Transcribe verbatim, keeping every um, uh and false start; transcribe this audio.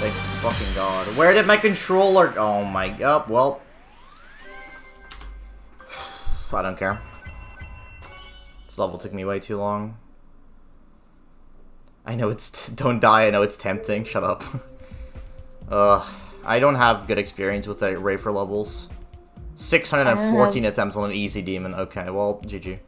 Thank fucking God. Where did my controller? Oh my God. Well, I don't care. This level took me way too long. I know it's... Don't die. I know it's tempting. Shut up. Ugh. I don't have good experience with the Rafer levels. six hundred fourteen attempts on an easy demon. Okay, well, G G.